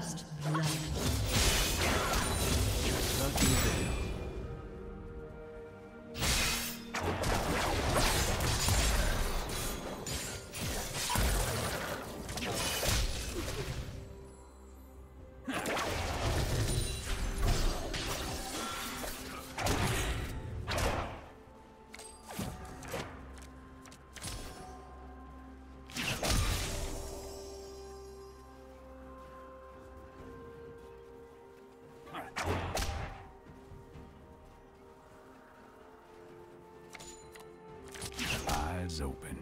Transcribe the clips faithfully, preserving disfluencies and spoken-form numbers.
First blood. Open.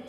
Red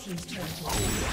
He's turned to the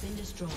You destroyed.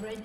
Red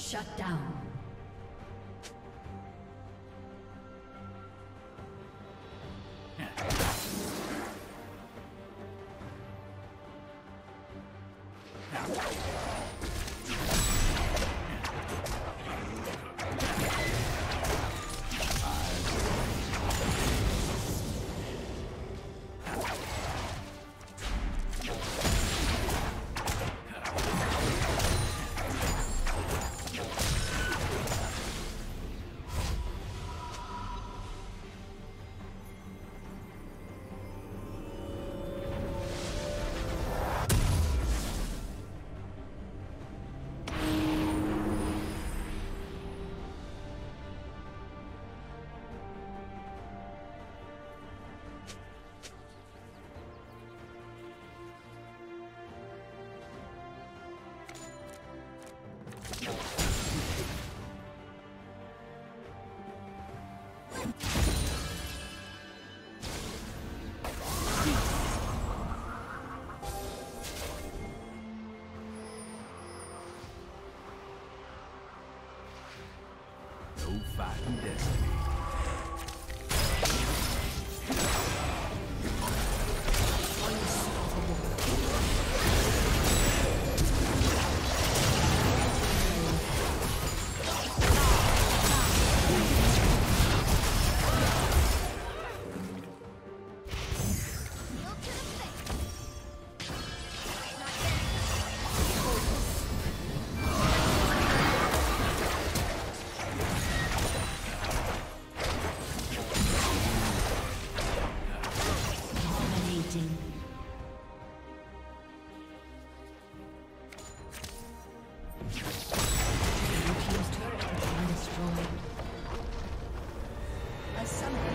shut down. Some